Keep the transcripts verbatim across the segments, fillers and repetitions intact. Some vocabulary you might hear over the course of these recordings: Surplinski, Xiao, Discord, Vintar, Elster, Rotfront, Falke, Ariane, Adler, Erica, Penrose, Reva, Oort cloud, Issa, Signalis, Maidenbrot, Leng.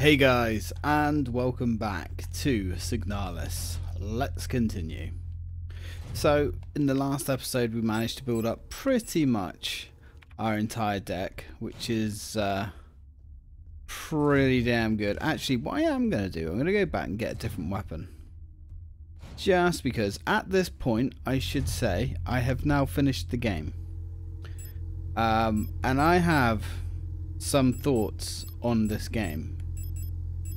Hey guys, and welcome back to Signalis. Let's continue. So, in the last episode we managed to build up pretty much our entire deck, which is uh, pretty damn good. Actually, what I am going to do, I'm going to go back and get a different weapon. Just because at this point, I should say, I have now finished the game. Um, and I have some thoughts on this game.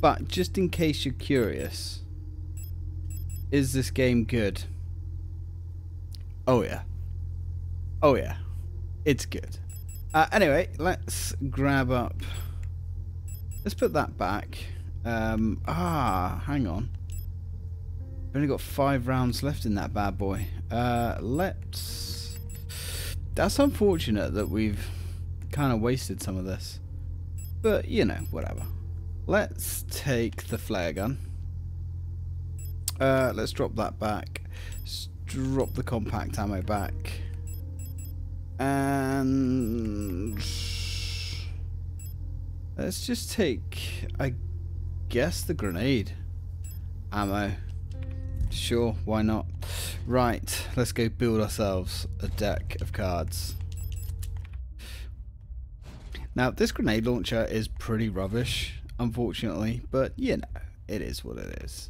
But just in case you're curious, is this game good? Oh yeah. Oh yeah. It's good. Uh, anyway, let's grab up. Let's put that back. Um, ah, hang on. I've only got five rounds left in that bad boy. Uh, let's... That's unfortunate that we've kind of wasted some of this. But, you know, whatever. Let's take the flare gun. Uh, let's drop that back. Let's drop the compact ammo back. And... let's just take, I guess, the grenade ammo. Sure, why not? Right, let's go build ourselves a deck of cards. Now, this grenade launcher is pretty rubbish, unfortunately, but you know, it is what it is.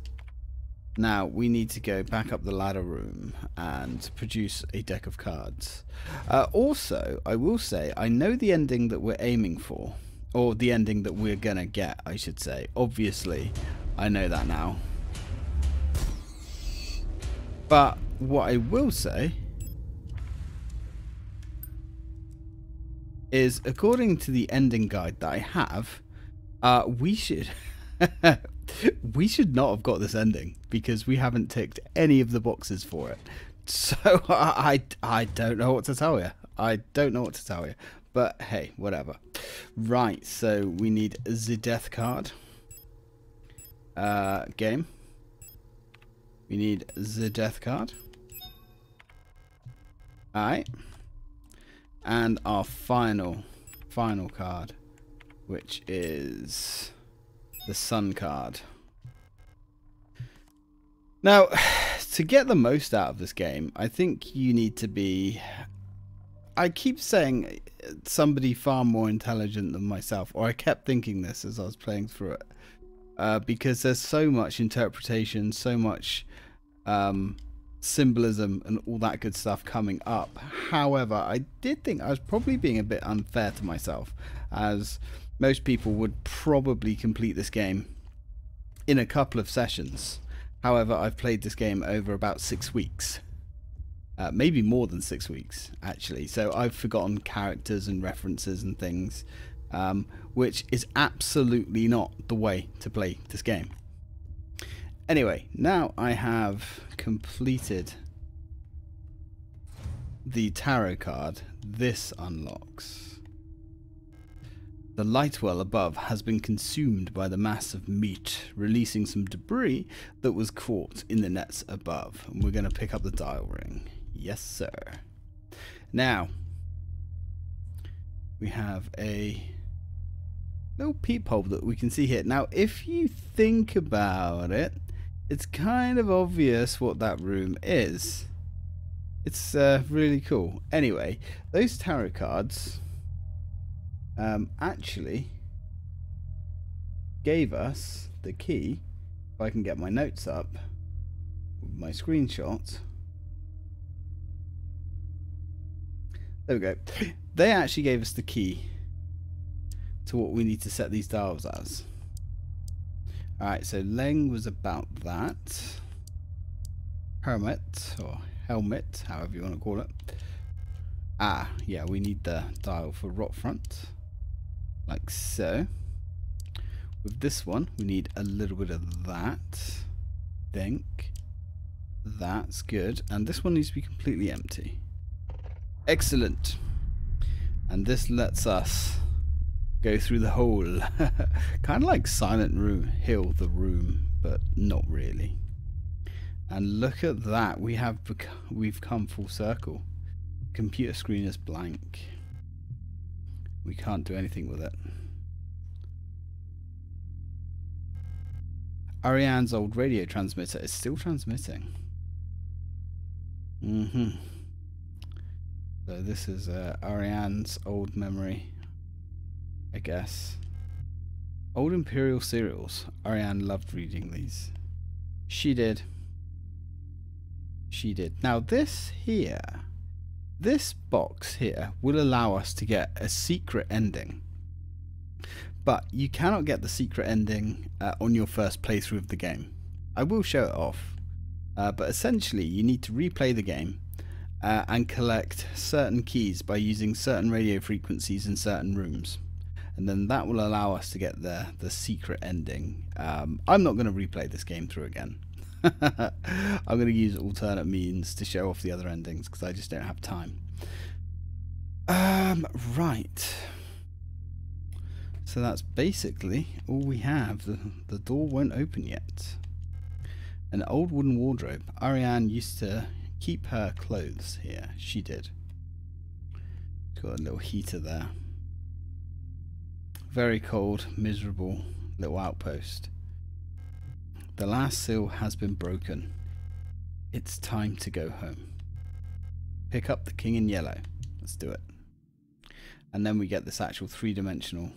Now we need to go back up the ladder room and produce a deck of cards. Uh, also, I will say, I know the ending that we're aiming for, or the ending that we're gonna get, I should say. Obviously, I know that now. But what I will say is, according to the ending guide that I have, Uh, we should we should not have got this ending because we haven't ticked any of the boxes for it. So I, I, I don't know what to tell you. I don't know what to tell you. But hey, whatever. Right, so we need the death card. Uh, game. We need the death card. Alright. And our final, final card, which is the sun card. Now, to get the most out of this game, I think you need to be... I keep saying somebody far more intelligent than myself, or I kept thinking this as I was playing through it, uh, because there's so much interpretation, so much um, symbolism and all that good stuff coming up. However, I did think I was probably being a bit unfair to myself, as most people would probably complete this game in a couple of sessions. However, I've played this game over about six weeks. Uh, maybe more than six weeks, actually. So I've forgotten characters and references and things, um, which is absolutely not the way to play this game. Anyway, now I have completed the tarot card. This unlocks... the light well above has been consumed by the mass of meat, releasing some debris that was caught in the nets above. And we're going to pick up the dial ring. Yes, sir. Now, we have a little peephole that we can see here. Now, if you think about it, it's kind of obvious what that room is. It's uh, really cool. Anyway, those tarot cards... Um, actually gave us the key, if I can get my notes up, my screenshots. There we go. They actually gave us the key to what we need to set these dials as. Alright, so Leng was about that. Hermit, or helmet, however you want to call it. Ah, yeah, we need the dial for Rotfront. Like so. With this one, we need a little bit of that. I think that's good. And this one needs to be completely empty. Excellent. And this lets us go through the hole. Kind of like Silent Room, Hill, the room, but not really. And look at that. We have bec we've come full circle. Computer screen is blank. We can't do anything with it. Ariane's old radio transmitter is still transmitting. Mm-hmm. So this is uh, Ariane's old memory, I guess. Old Imperial serials. Ariane loved reading these. She did. She did. Now this here, this box here will allow us to get a secret ending. But you cannot get the secret ending uh, on your first playthrough of the game. I will show it off. Uh, but essentially you need to replay the game uh, and collect certain keys by using certain radio frequencies in certain rooms. And then that will allow us to get the, the secret ending. Um, I'm not going to replay this game through again. I'm going to use alternate means to show off the other endings because I just don't have time. Um, right. So that's basically all we have. The, the door won't open yet. An old wooden wardrobe. Ariane used to keep her clothes here. She did. Got a little heater there. Very cold, miserable little outpost. The last seal has been broken. It's time to go home. Pick up the king in yellow. Let's do it. And then we get this actual three-dimensional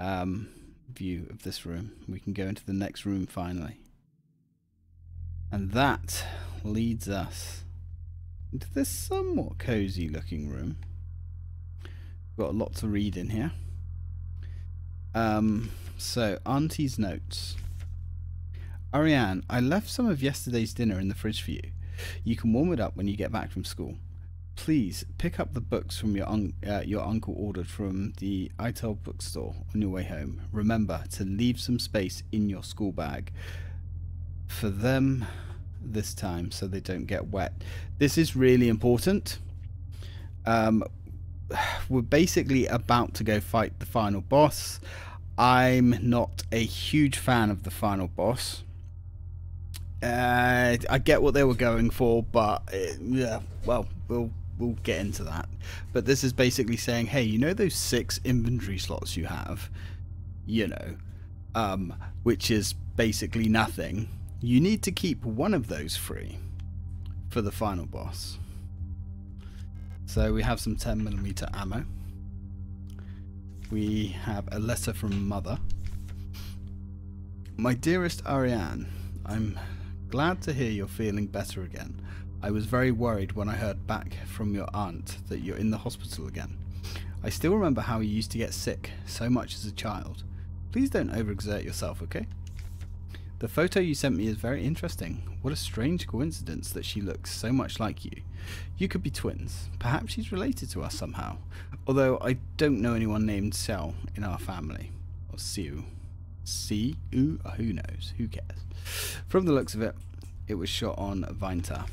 um, view of this room. We can go into the next room finally. And that leads us into this somewhat cozy looking room. We've got a lot to read in here. Um, so, Auntie's notes. Ariane, I left some of yesterday's dinner in the fridge for you. You can warm it up when you get back from school. Please pick up the books from your un uh, your uncle ordered from the I T E L bookstore on your way home. Remember to leave some space in your school bag for them this time so they don't get wet. This is really important. Um, we're basically about to go fight the final boss. I'm not a huge fan of the final boss. Uh, I get what they were going for, but it, yeah, well, we'll we'll get into that. But this is basically saying, hey, you know those six inventory slots you have, you know, um, which is basically nothing. You need to keep one of those free for the final boss. So we have some ten millimeter ammo. We have a letter from Mother. My dearest Ariane, I'm glad to hear you're feeling better again. I was very worried when I heard back from your aunt that you're in the hospital again. I still remember how you used to get sick so much as a child. Please don't overexert yourself, okay? The photo you sent me is very interesting. What a strange coincidence that she looks so much like you. You could be twins. Perhaps she's related to us somehow. Although I don't know anyone named Xiao in our family. Or Xiu. Xiu? Who knows? Who cares? From the looks of it, it was shot on Vintar.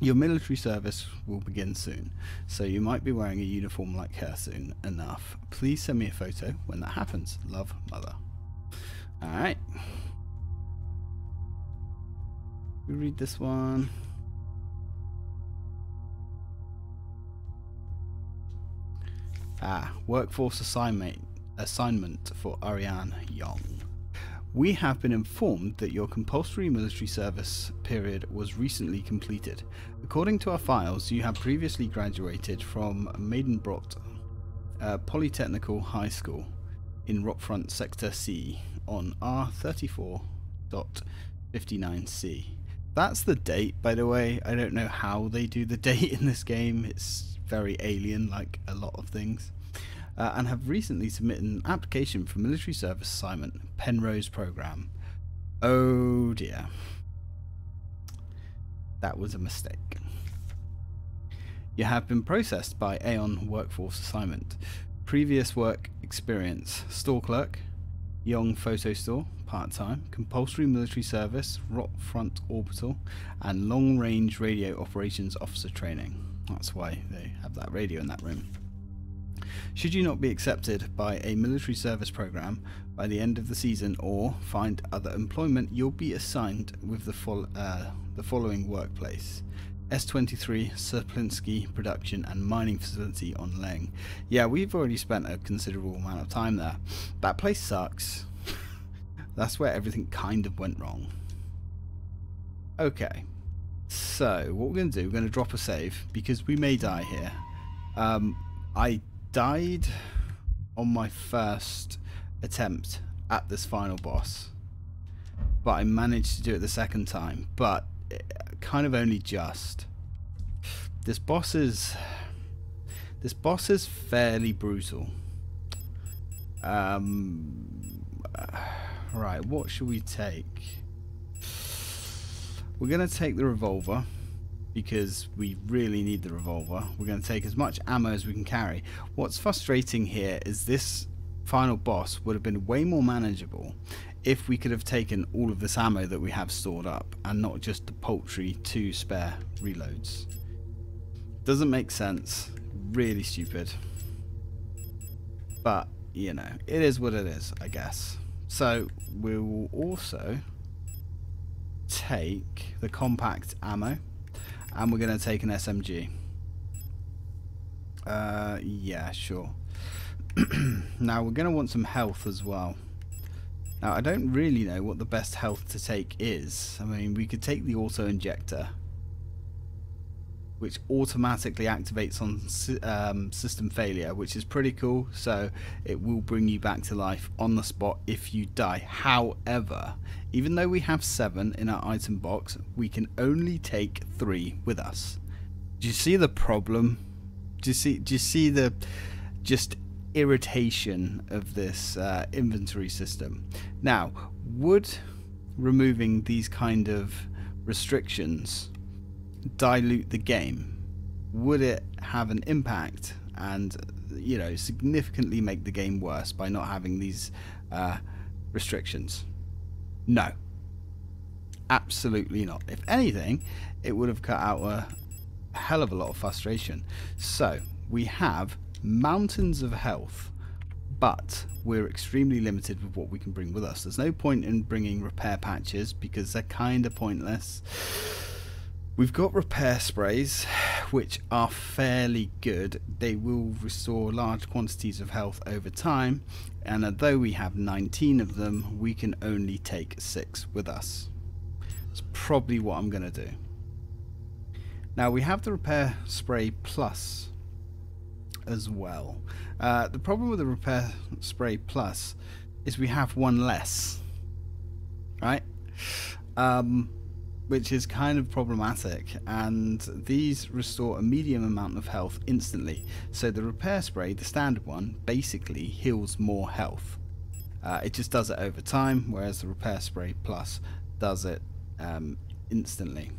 Your military service will begin soon, so you might be wearing a uniform like her soon enough. Please send me a photo when that happens. Love, Mother. Alright. We read this one. Ah, workforce assignment assignment for Ariane Yong. We have been informed that your compulsory military service period was recently completed. According to our files, you have previously graduated from Maidenbrot uh, Polytechnical High School in Rotfront Sector C on R thirty-four point fifty-nine C. That's the date, by the way. I don't know how they do the date in this game. It's very alien, like a lot of things. Uh, and have recently submitted an application for military service assignment, Penrose program. Oh dear. That was a mistake. You have been processed by Aeon Workforce Assignment. Previous work experience, store clerk, Yong Photo Store, part-time, compulsory military service, Rotfront Orbital, and long-range radio operations officer training. That's why they have that radio in that room. Should you not be accepted by a military service program by the end of the season or find other employment, you'll be assigned with the, fol uh, the following workplace. S twenty-three, Surplinski production and mining facility on Leng. Yeah, we've already spent a considerable amount of time there. That place sucks. That's where everything kind of went wrong. Okay, so what we're going to do, we're going to drop a save because we may die here. Um, I died on my first attempt at this final boss, but I managed to do it the second time, but kind of only just. This boss is, this boss is fairly brutal. Um, right, what should we take? We're going to take the revolver because we really need the revolver. We're going to take as much ammo as we can carry. What's frustrating here is this final boss would have been way more manageable if we could have taken all of this ammo that we have stored up and not just the paltry two spare reloads. Doesn't make sense. Really stupid. But, you know, it is what it is, I guess. So we will also take the compact ammo and we're going to take an S M G. Uh, yeah, sure. Now we're going to want some health as well. Now I don't really know what the best health to take is. I mean, we could take the auto injector, which automatically activates on um, system failure, which is pretty cool. So it will bring you back to life on the spot if you die. However, even though we have seven in our item box, we can only take three with us. Do you see the problem? Do you see, do you see the just irritation of this uh, inventory system? Now, would removing these kind of restrictions dilute the game? Would it have an impact and, you know, significantly make the game worse by not having these uh, restrictions? No, absolutely not. If anything, it would have cut out a hell of a lot of frustration. So we have mountains of health, but we're extremely limited with what we can bring with us. There's no point in bringing repair patches because they're kind of pointless. We've got repair sprays, which are fairly good. They will restore large quantities of health over time, and although we have nineteen of them, we can only take six with us. That's probably what I'm going to do. Now we have the repair spray plus as well. Uh, the problem with the repair spray plus is we have one less, right? Um, which is kind of problematic, and these restore a medium amount of health instantly. So the repair spray, the standard one, basically heals more health. Uh, it just does it over time, whereas the repair spray plus does it um, instantly.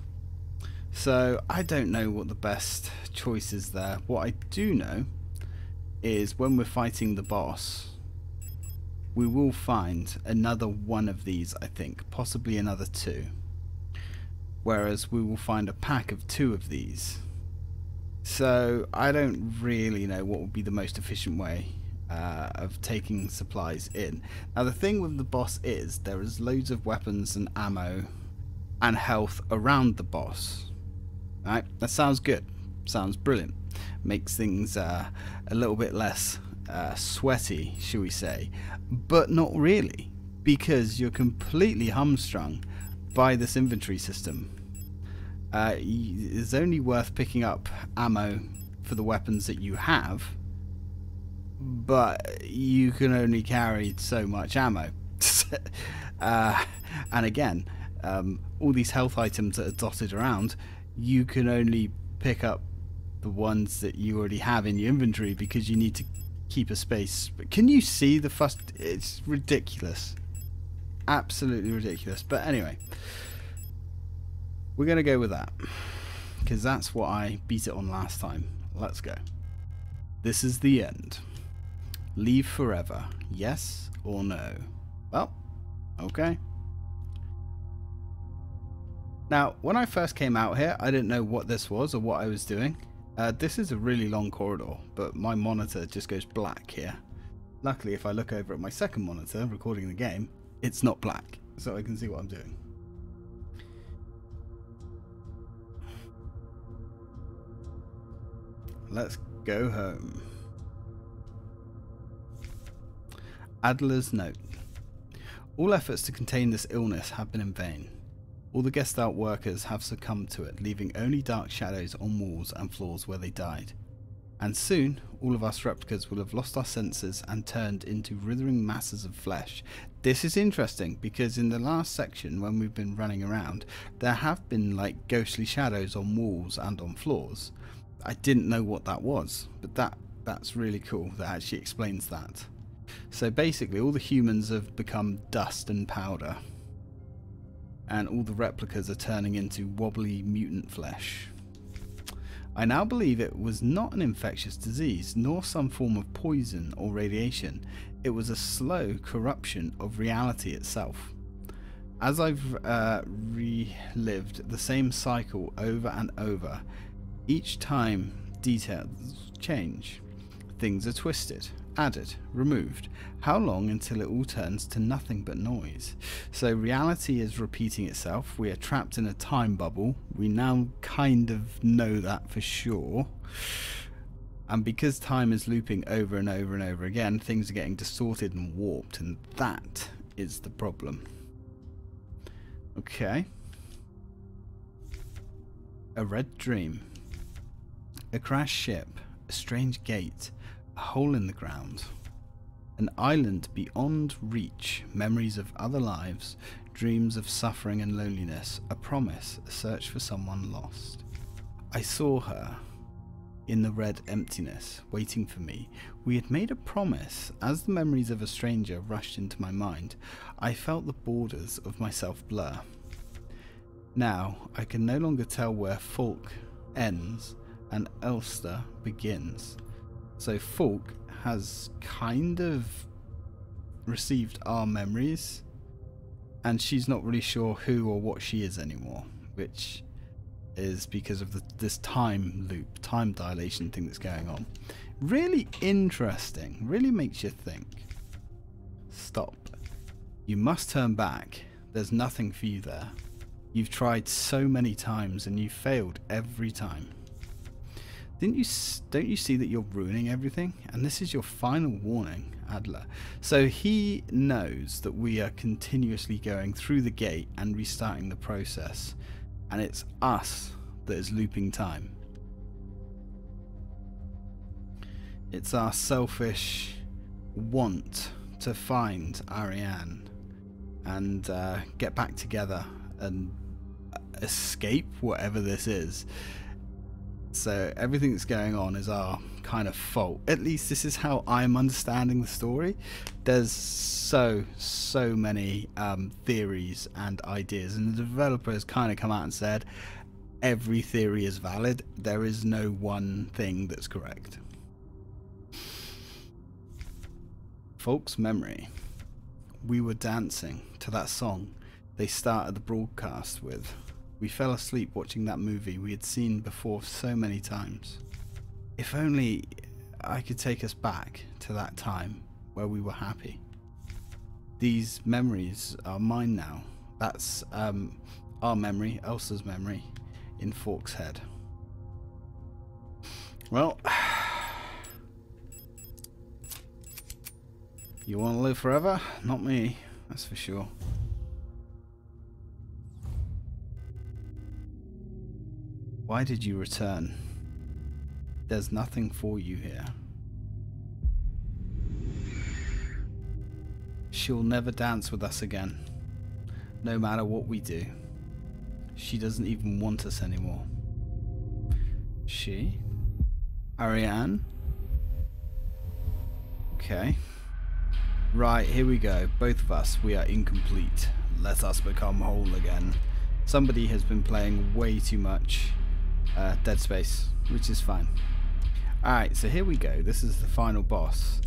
So I don't know what the best choice is there. What I do know is when we're fighting the boss, we will find another one of these, I think, possibly another two. Whereas we will find a pack of two of these. So I don't really know what would be the most efficient way uh, of taking supplies in. Now the thing with the boss is there is loads of weapons and ammo and health around the boss. Right? That sounds good. Sounds brilliant. Makes things uh, a little bit less uh, sweaty, shall we say. But not really, because you're completely hamstrung by this inventory system. Uh, it's only worth picking up ammo for the weapons that you have, but you can only carry so much ammo. uh, and again, um, all these health items that are dotted around, you can only pick up the ones that you already have in your inventory because you need to keep a space. Can you see the fuss? It's ridiculous. Absolutely ridiculous. But anyway, we're going to go with that because that's what I beat it on last time. Let's go. This is the end. Leave forever. Yes or no? Well, okay. Now, when I first came out here, I didn't know what this was or what I was doing. Uh, this is a really long corridor, but my monitor just goes black here. Luckily, if I look over at my second monitor recording the game, it's not black, so I can see what I'm doing. Let's go home. Adler's note. All efforts to contain this illness have been in vain. All the guest out workers have succumbed to it, leaving only dark shadows on walls and floors where they died. And soon, all of us replicas will have lost our senses and turned into writhing masses of flesh. This is interesting because in the last section, when we've been running around, there have been like ghostly shadows on walls and on floors. I didn't know what that was, but that that's really cool. That actually explains that. So basically, all the humans have become dust and powder, and all the replicas are turning into wobbly mutant flesh. I now believe it was not an infectious disease, nor some form of poison or radiation. It was a slow corruption of reality itself. As I've uh, relived the same cycle over and over, each time details change. Things are twisted, added, removed. How long until it all turns to nothing but noise? So reality is repeating itself. We are trapped in a time bubble. We now kind of know that for sure. And because time is looping over and over and over again, things are getting distorted and warped, and that is the problem. Okay. A red dream. A crashed ship. A strange gate. A hole in the ground, an island beyond reach, memories of other lives, dreams of suffering and loneliness, a promise, a search for someone lost. I saw her in the red emptiness, waiting for me. We had made a promise. As the memories of a stranger rushed into my mind, I felt the borders of myself blur. Now I can no longer tell where Falke ends and Elster begins. So Falke has kind of received our memories, and she's not really sure who or what she is anymore, which is because of the, this time loop, time dilation thing that's going on. Really interesting, really makes you think. Stop. You must turn back. There's nothing for you there. You've tried so many times and you failed every time. Didn't you, don't you see that you're ruining everything? And this is your final warning, Adler. So he knows that we are continuously going through the gate and restarting the process. And it's us that is looping time. It's our selfish want to find Ariane and uh, get back together and escape whatever this is. So everything that's going on is our kind of fault. At least this is how I'm understanding the story. There's so, so many um, theories and ideas. And the developer has kind of come out and said, every theory is valid. There is no one thing that's correct. Falke's memory. We were dancing to that song they started the broadcast with. We fell asleep watching that movie we had seen before so many times. If only I could take us back to that time where we were happy. These memories are mine now. That's um, our memory, Elsa's memory, in Falke's head. Well, you want to live forever? Not me, that's for sure. Why did you return? There's nothing for you here. She'll never dance with us again, no matter what we do. She doesn't even want us anymore. She? Ariane? Okay. Right, here we go. Both of us, we are incomplete. Let us become whole again. Somebody has been playing way too much Uh, Dead Space, which is fine. Alright, so here we go. This is the final boss.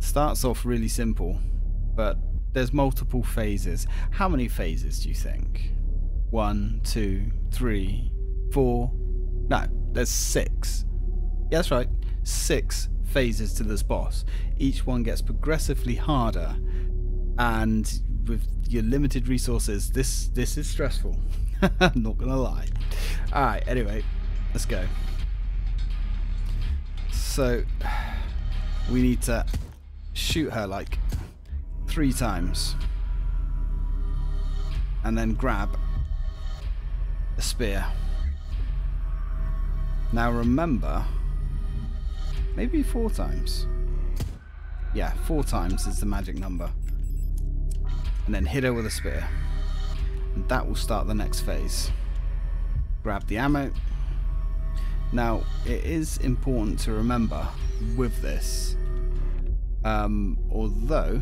Starts off really simple, but there's multiple phases. How many phases do you think? One, two, three, four. No, there's six. Yeah, that's right. Six phases to this boss. Each one gets progressively harder, and with your limited resources, this this is stressful. I'm not gonna lie. Alright, anyway, let's go. So we need to shoot her like three times. and then grab a spear. Now remember, maybe four times. Yeah, four times is the magic number. And then hit her with a spear. And that will start the next phase. Grab the ammo. Now, it is important to remember with this, um, although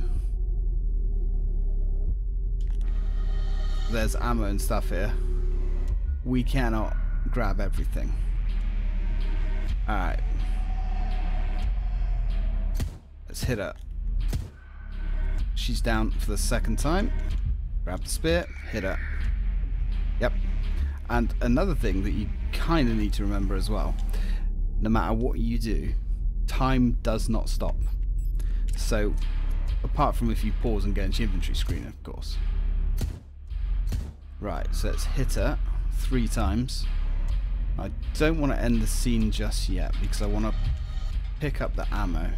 there's ammo and stuff here, we cannot grab everything. Alright. Let's hit her. She's down for the second time. Grab the spear, hit her. Yep. And another thing that you kind of need to remember as well, no matter what you do, time does not stop. So, apart from if you pause and go into your inventory screen, of course. Right, so let's hit her three times. I don't want to end the scene just yet because I want to pick up the ammo.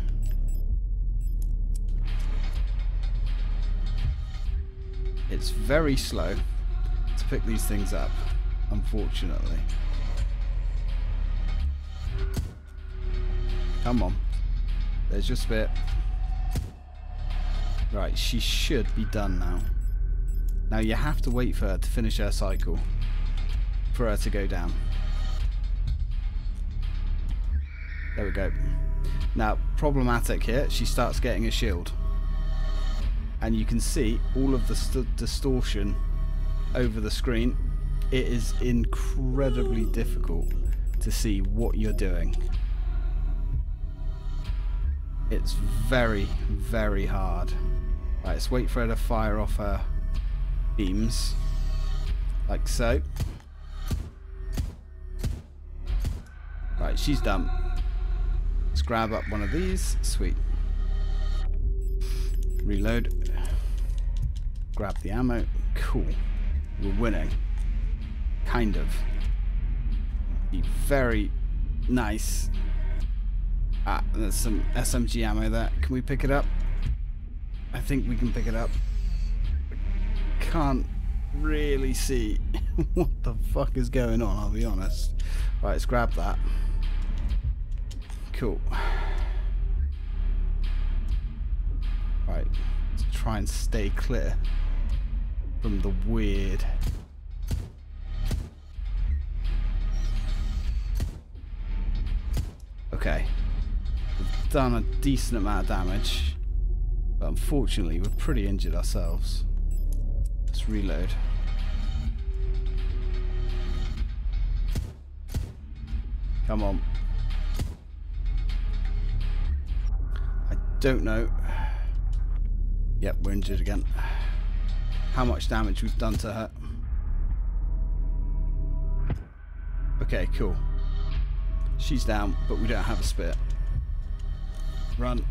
It's very slow to pick these things up, unfortunately. Come on. There's your spit. Right, she should be done now. Now you have to wait for her to finish her cycle, for her to go down. There we go. Now, problematic here, she starts getting a shield. And you can see all of the distortion over the screen. It is incredibly difficult to see what you're doing. It's very, very hard. Right, let's wait for her to fire off her beams. Like so. Right, she's done. Let's grab up one of these. Sweet. Reload. Grab the ammo. Cool. We're winning. Kind of. Be very nice. Ah, there's some S M G ammo there. Can we pick it up? I think we can pick it up. Can't really see what the fuck is going on, I'll be honest. Right, let's grab that. Cool. Right, let's try and stay clear from the weird. Okay. We've done a decent amount of damage, but unfortunately we're pretty injured ourselves. Let's reload. Come on. I don't know. Yep, we're injured again. How much damage we've done to her. Okay, cool. She's down, but we don't have a spear. Run.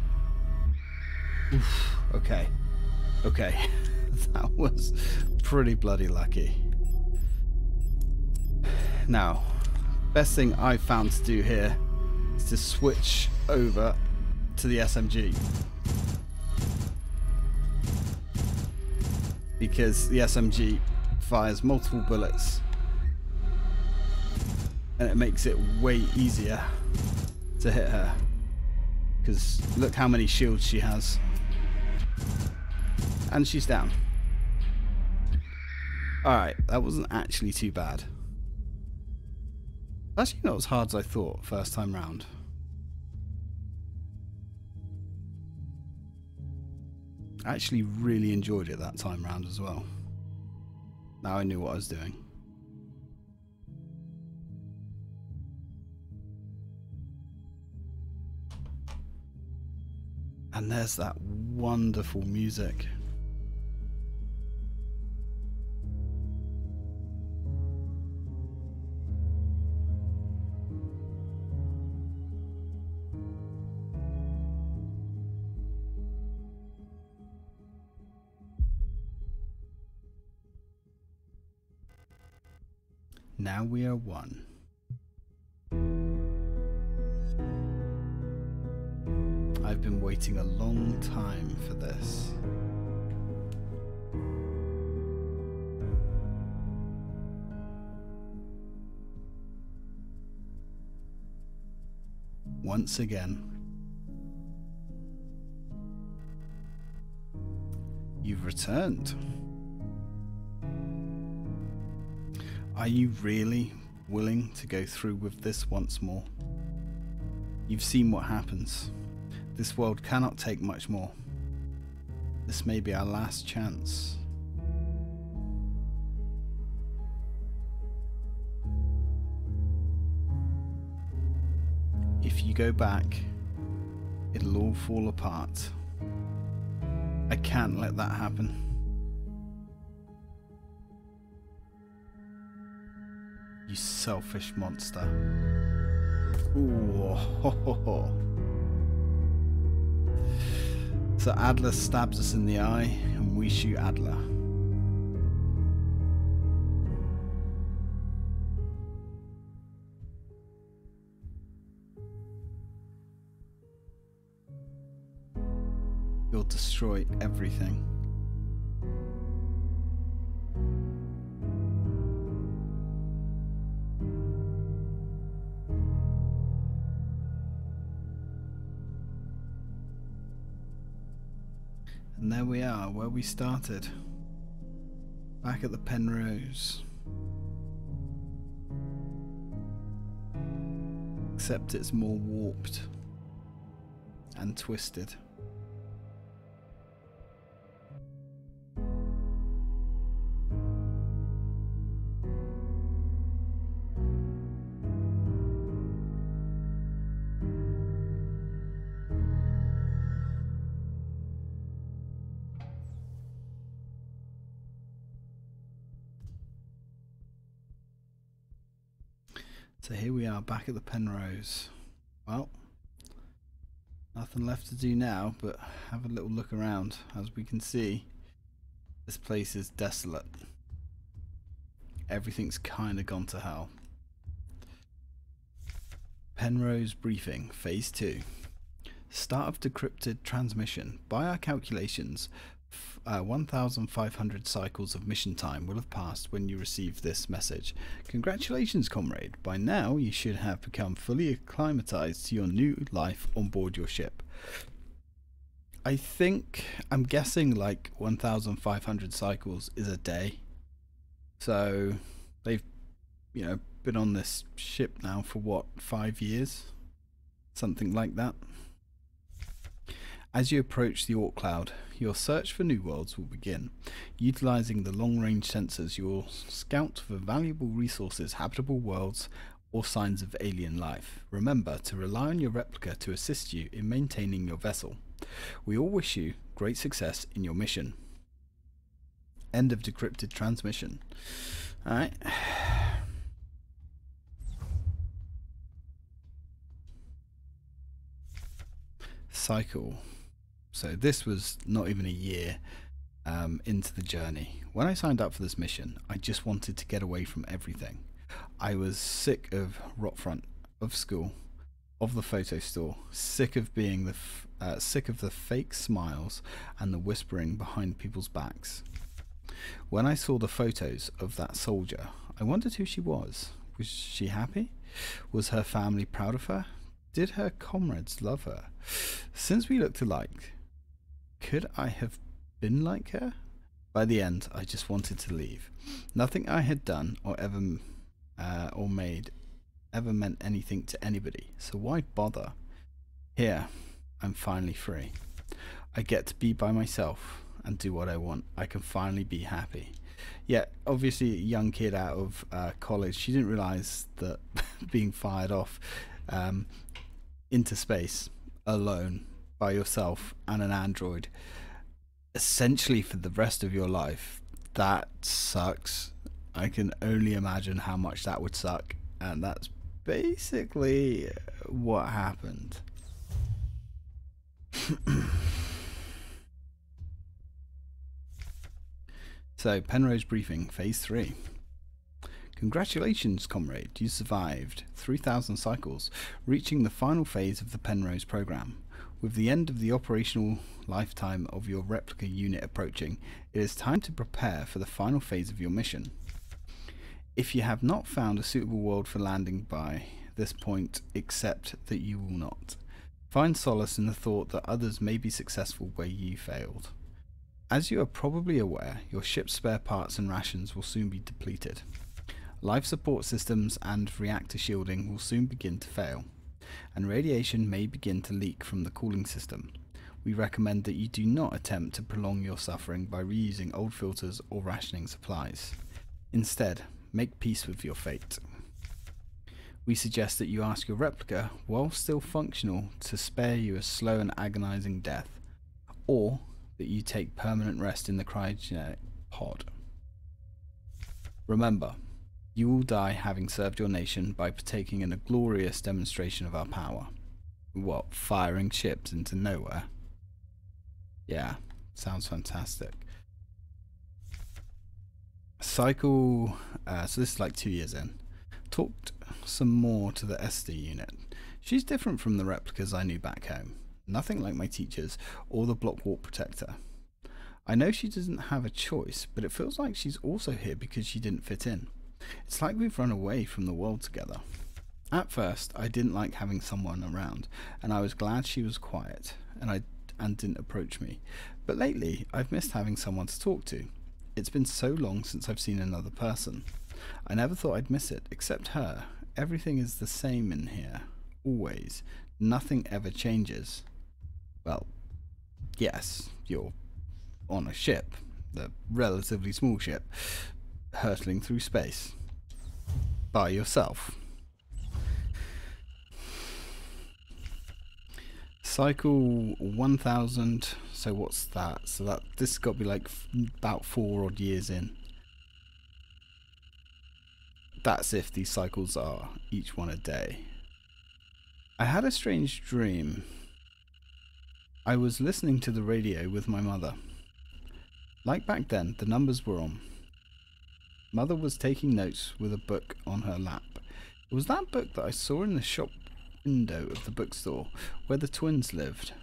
Oof, okay. Okay. That was pretty bloody lucky. Now, best thing I've found to do here is to switch over to the S M G. Because the S M G fires multiple bullets and it makes it way easier to hit her, because look how many shields she has, and she's down. Alright, that wasn't actually too bad. Actually not as hard as I thought first time round. I actually really enjoyed it that time round as well. Now I knew what I was doing. And there's that wonderful music. Now we are one. I've been waiting a long time for this. once again. You've returned. Are you really willing to go through with this once more? You've seen what happens. This world cannot take much more. This may be our last chance. If you go back, it'll all fall apart. I can't let that happen. You selfish monster. Ooh, ho, ho, ho. So Adler stabs us in the eye and we shoot Adler. You'll destroy everything. And there we are, where we started. Back at the Penrose. Except it's more warped and twisted. So here we are back at the Penrose. Well, nothing left to do now but have a little look around. As we can see, this place is desolate. Everything's kinda gone to hell. Penrose briefing, phase two. Start of decrypted transmission. By our calculations, Uh, one thousand five hundred cycles of mission time will have passed when you receive this message. Congratulations, comrade. By now you should have become fully acclimatized to your new life on board your ship. I think, I'm guessing like one thousand five hundred cycles is a day. So they've, you know, been on this ship now for what, five years? Something like that. As you approach the Oort cloud, your search for new worlds will begin. Utilizing the long-range sensors, you will scout for valuable resources, habitable worlds, or signs of alien life. Remember to rely on your replica to assist you in maintaining your vessel. We all wish you great success in your mission. End of decrypted transmission. Alright. Cycle. So this was not even a year um, into the journey. When I signed up for this mission, I just wanted to get away from everything. I was sick of Rotfront, of school, of the photo store, sick of being the f uh, sick of the fake smiles and the whispering behind people's backs. When I saw the photos of that soldier, I wondered who she was. Was she happy? Was her family proud of her? Did her comrades love her? Since we looked alike, could I have been like her? By the end, I just wanted to leave. Nothing I had done or ever uh, or made ever meant anything to anybody, so why bother? Here, I'm finally free. I get to be by myself and do what I want. I can finally be happy. Yeah, obviously a young kid out of uh, college, she didn't realise that being fired off um, into space alone by yourself and an android essentially for the rest of your life, that sucks. I can only imagine how much that would suck, and that's basically what happened. So Penrose briefing, phase three. Congratulations, comrade, you survived three thousand cycles, reaching the final phase of the Penrose program. With the end of the operational lifetime of your replica unit approaching, it is time to prepare for the final phase of your mission. If you have not found a suitable world for landing by at this point, except that you will not. Find solace in the thought that others may be successful where you failed. As you are probably aware, your ship's spare parts and rations will soon be depleted. Life support systems and reactor shielding will soon begin to fail, and radiation may begin to leak from the cooling system. We recommend that you do not attempt to prolong your suffering by reusing old filters or rationing supplies. Instead, make peace with your fate. We suggest that you ask your replica, while still functional, to spare you a slow and agonizing death, or that you take permanent rest in the cryogenic pod. Remember, you will die having served your nation by partaking in a glorious demonstration of our power. What, firing ships into nowhere? Yeah, sounds fantastic. Cycle, uh, so this is like two years in. Talked some more to the Elster unit. She's different from the replicas I knew back home. Nothing like my teachers or the block warp protector. I know she doesn't have a choice, but it feels like she's also here because she didn't fit in. It's like we've run away from the world together. At first, I didn't like having someone around, and I was glad she was quiet, and I and didn't approach me. But lately, I've missed having someone to talk to. It's been so long since I've seen another person. I never thought I'd miss it, except her. Everything is the same in here. Always. Nothing ever changes. Well, yes, you're on a ship. A relatively small ship. Hurtling through space. By yourself. Cycle one thousand, so what's that? So that this has got to be like f about four odd years in. That's if these cycles are each one a day. I had a strange dream. I was listening to the radio with my mother. Like back then, the numbers were on. Mother was taking notes with a book on her lap. It was that book that I saw in the shop window of the bookstore where the twins lived,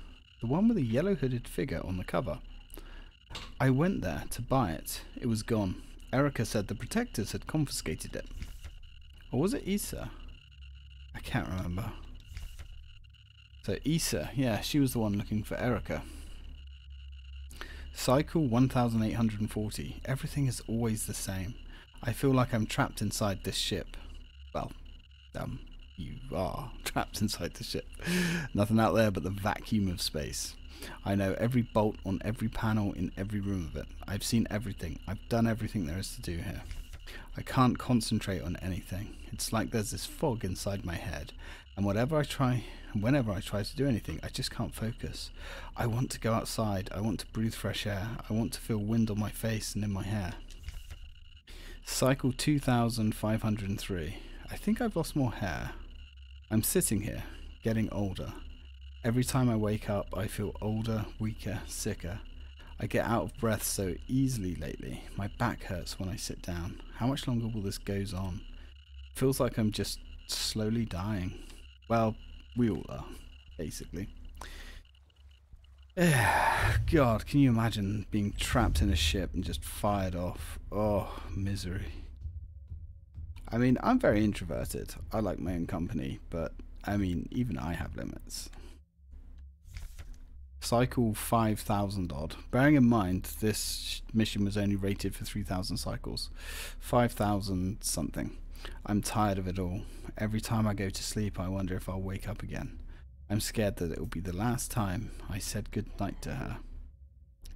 the one with the yellow hooded figure on the cover. I went there to buy it. It was gone. Erica said the protectors had confiscated it. Or was it Issa? I can't remember. So Issa, yeah, she was the one looking for Erica. Cycle one thousand eight hundred forty. Everything is always the same. I feel like I'm trapped inside this ship. Well, um... you are trapped inside the ship. Nothing out there but the vacuum of space. I know every bolt on every panel in every room of it. I've seen everything. I've done everything there is to do here. I can't concentrate on anything. It's like there's this fog inside my head, and whatever I try, whenever I try to do anything, I just can't focus. I want to go outside. I want to breathe fresh air. I want to feel wind on my face and in my hair. Cycle two thousand five hundred three. I think I've lost more hair. I'm sitting here, getting older. Every time I wake up, I feel older, weaker, sicker. I get out of breath so easily lately. My back hurts when I sit down. How much longer will this go on? Feels like I'm just slowly dying. Well, we all are, basically. God, can you imagine being trapped in a ship and just fired off? Oh, misery. I mean, I'm very introverted. I like my own company, but I mean, even I have limits. Cycle five thousand odd. Bearing in mind, this mission was only rated for three thousand cycles. five thousand something. I'm tired of it all. Every time I go to sleep, I wonder if I'll wake up again. I'm scared that it will be the last time I said goodnight to her.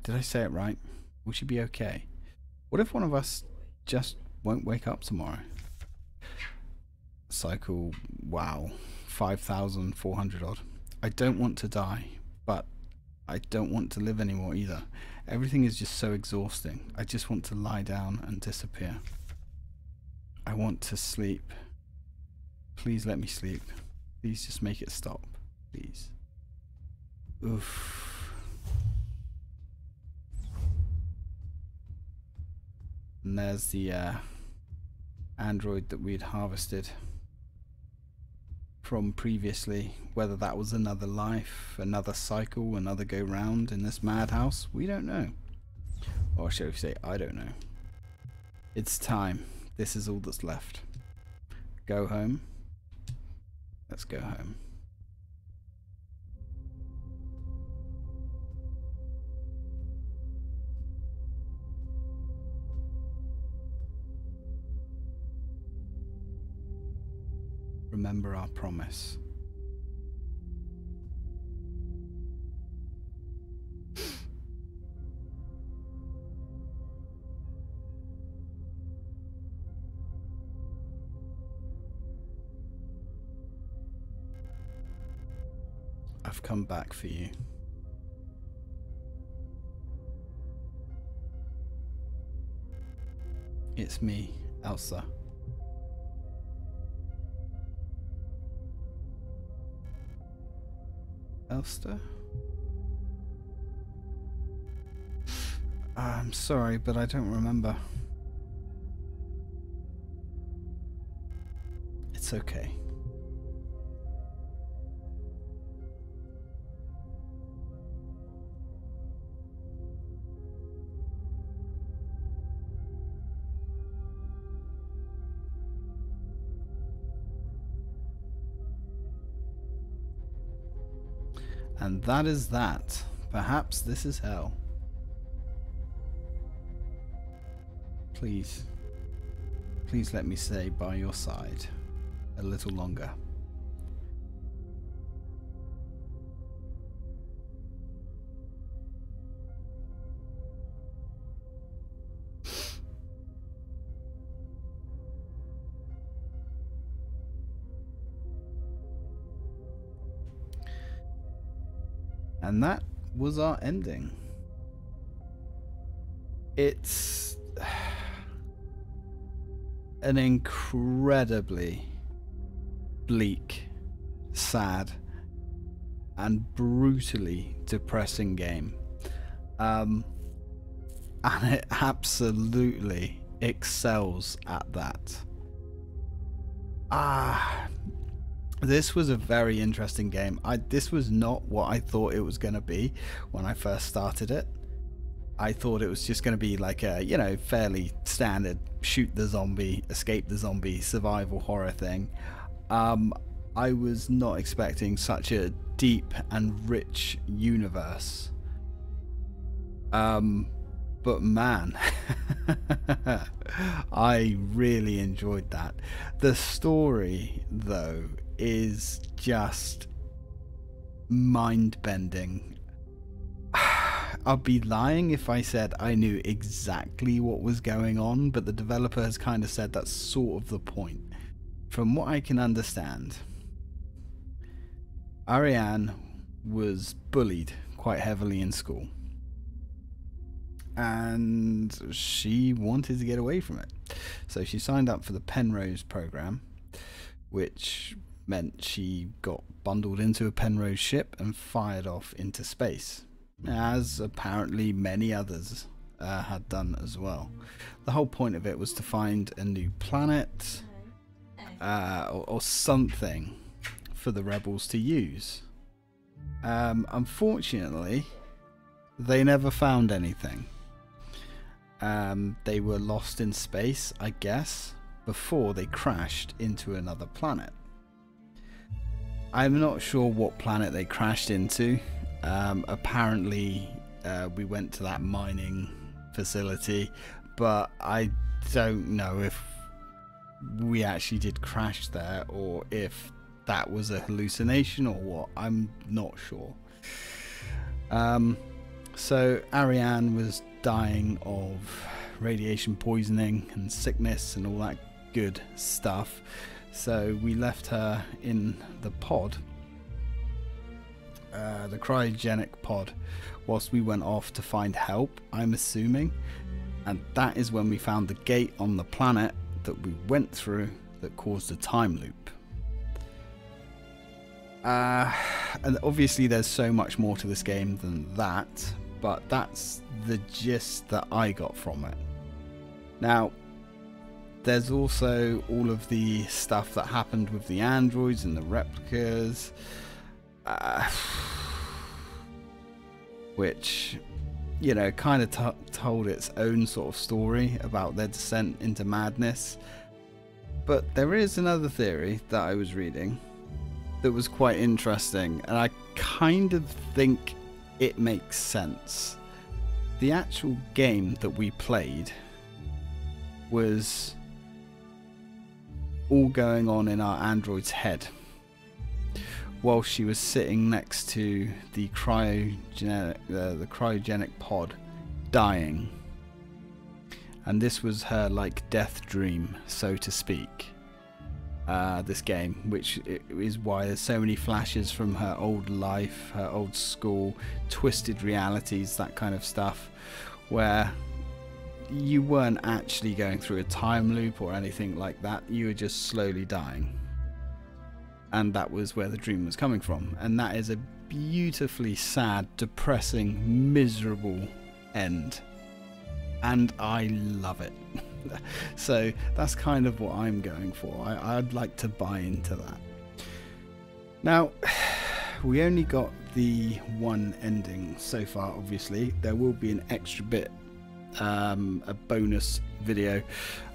Did I say it right? Will she be okay? What if one of us just won't wake up tomorrow? Cycle, wow, five thousand four hundred odd. I don't want to die, but I don't want to live anymore either. Everything is just so exhausting. I just want to lie down and disappear. I want to sleep. Please let me sleep. Please just make it stop. Please. Oof. And there's the uh, android that we'd harvested from previously. Whether that was another life, another cycle, another go round in this madhouse, we don't know. Or shall we say, I don't know. It's time. This is all that's left. Go home. Let's go home. Remember our promise. I've come back for you. It's me, Elster. Elster? I'm sorry, but I don't remember. It's okay. And that is that. Perhaps this is hell. Please, please let me stay by your side a little longer. And that was our ending. It's an incredibly bleak, sad, and brutally depressing game. Um, and it absolutely excels at that. Ah... This was a very interesting game. I, this was not what I thought it was going to be when I first started it. I thought it was just going to be like a, you know, fairly standard shoot the zombie, escape the zombie, survival horror thing. Um, I was not expecting such a deep and rich universe. Um, but man, I really enjoyed that. The story, though, is just mind-bending. I'd be lying if I said I knew exactly what was going on, but the developer has kind of said that's sort of the point. From what I can understand, Ariane was bullied quite heavily in school, and she wanted to get away from it. So she signed up for the Penrose program, which meant she got bundled into a Penrose ship and fired off into space, as apparently many others uh, had done as well. The whole point of it was to find a new planet uh, or, or something for the rebels to use. Um, unfortunately, they never found anything. Um, they were lost in space, I guess, before they crashed into another planet. I'm not sure what planet they crashed into. Um, apparently uh, we went to that mining facility, but I don't know if we actually did crash there or if that was a hallucination or what. I'm not sure. Um, so Ariane was dying of radiation poisoning and sickness and all that good stuff. So we left her in the pod, uh, the cryogenic pod, whilst we went off to find help, I'm assuming. And that is when we found the gate on the planet that we went through that caused a time loop. Uh, and obviously there's so much more to this game than that, but that's the gist that I got from it. Now, there's also all of the stuff that happened with the androids and the replicas, uh, which, you know, kind of told its own sort of story about their descent into madness. But there is another theory that I was reading that was quite interesting, and I kind of think it makes sense. The actual game that we played was all going on in our android's head while she was sitting next to the cryogenic, uh, the cryogenic pod, dying. And this was her, like, death dream, so to speak. Uh, this game, which is why there's so many flashes from her old life, her old school, twisted realities, that kind of stuff, where you weren't actually going through a time loop or anything like that. You were just slowly dying. And that was where the dream was coming from. And that is a beautifully sad, depressing, miserable end. And I love it. So that's kind of what I'm going for. I, I'd like to buy into that. Now, we only got the one ending so far, obviously. There will be an extra bit, um, a bonus video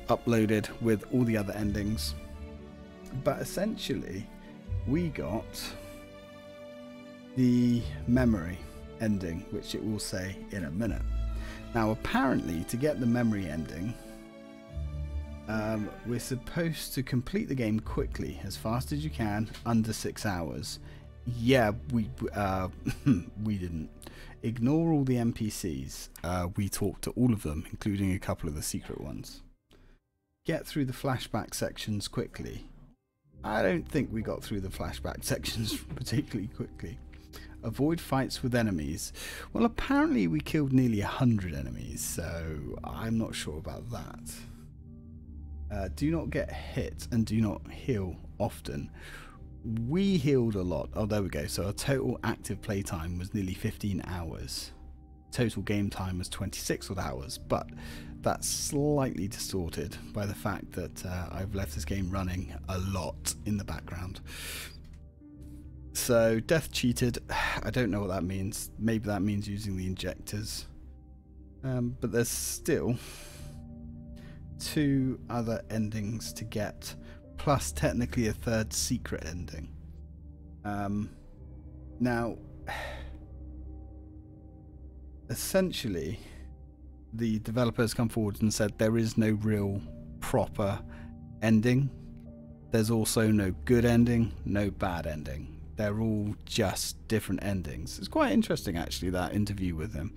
uploaded with all the other endings. But essentially, we got the memory ending, which it will say in a minute. Now, apparently, to get the memory ending, Um, we're supposed to complete the game quickly, as fast as you can, under six hours. Yeah, we uh, we didn't. Ignore all the N P Cs. Uh, we talked to all of them, including a couple of the secret ones. Get through the flashback sections quickly. I don't think we got through the flashback sections particularly quickly. Avoid fights with enemies. Well, apparently we killed nearly a hundred enemies, so I'm not sure about that. Uh, do not get hit and do not heal often. We healed a lot. Oh, there we go. So our total active playtime was nearly fifteen hours. Total game time was twenty-six odd hours, but that's slightly distorted by the fact that uh, I've left this game running a lot in the background. So death cheated. I don't know what that means. Maybe that means using the injectors. Um, but there's still two other endings to get, plus technically a third secret ending. Um, now, essentially, the developers come forward and said there is no real proper ending. There's also no good ending, no bad ending. They're all just different endings. It's quite interesting, actually, that interview with him.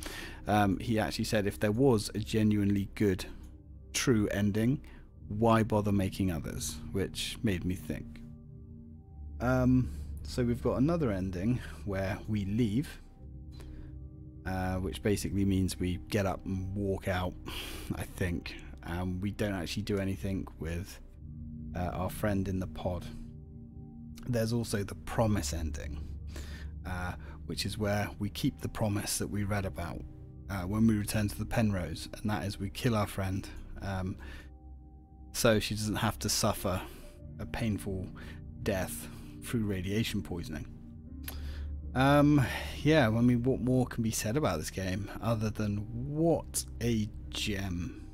Um, he actually said if there was a genuinely good true ending, why bother making others? Which made me think. Um, so we've got another ending where we leave, uh, which basically means we get up and walk out, I think. Um, we don't actually do anything with uh, our friend in the pod. There's also the promise ending, uh, which is where we keep the promise that we read about uh, when we return to the Penrose, and that is we kill our friend. Um, so she doesn't have to suffer a painful death through radiation poisoning. Um, yeah, I mean, what more can be said about this game other than what a gem?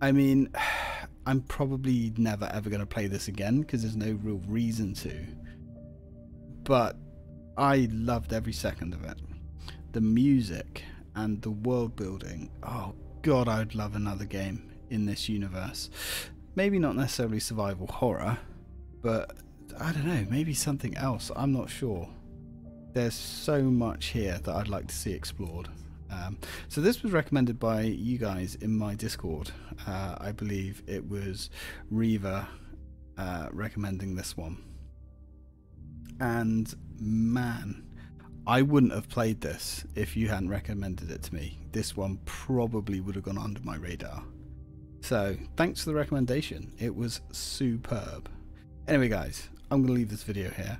I mean, I'm probably never ever going to play this again because there's no real reason to. But I loved every second of it. The music and the world building. Oh, God, I would love another game in this universe. Maybe not necessarily survival horror, but I don't know, maybe something else. I'm not sure. There's so much here that I'd like to see explored. Um, so this was recommended by you guys in my Discord. Uh, I believe it was Reva uh, recommending this one. And man, I wouldn't have played this if you hadn't recommended it to me. This one probably would have gone under my radar. So thanks for the recommendation. It was superb. Anyway, guys, I'm going to leave this video here.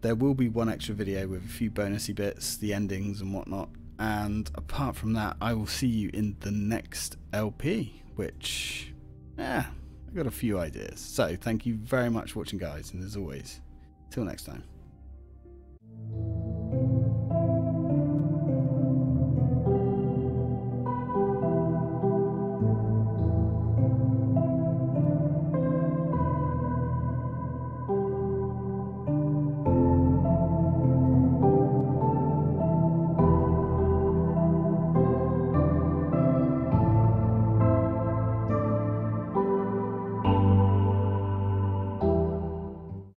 There will be one extra video with a few bonusy bits, the endings and whatnot. And apart from that, I will see you in the next L P, which, yeah, I've got a few ideas. So thank you very much for watching, guys. And as always, till next time.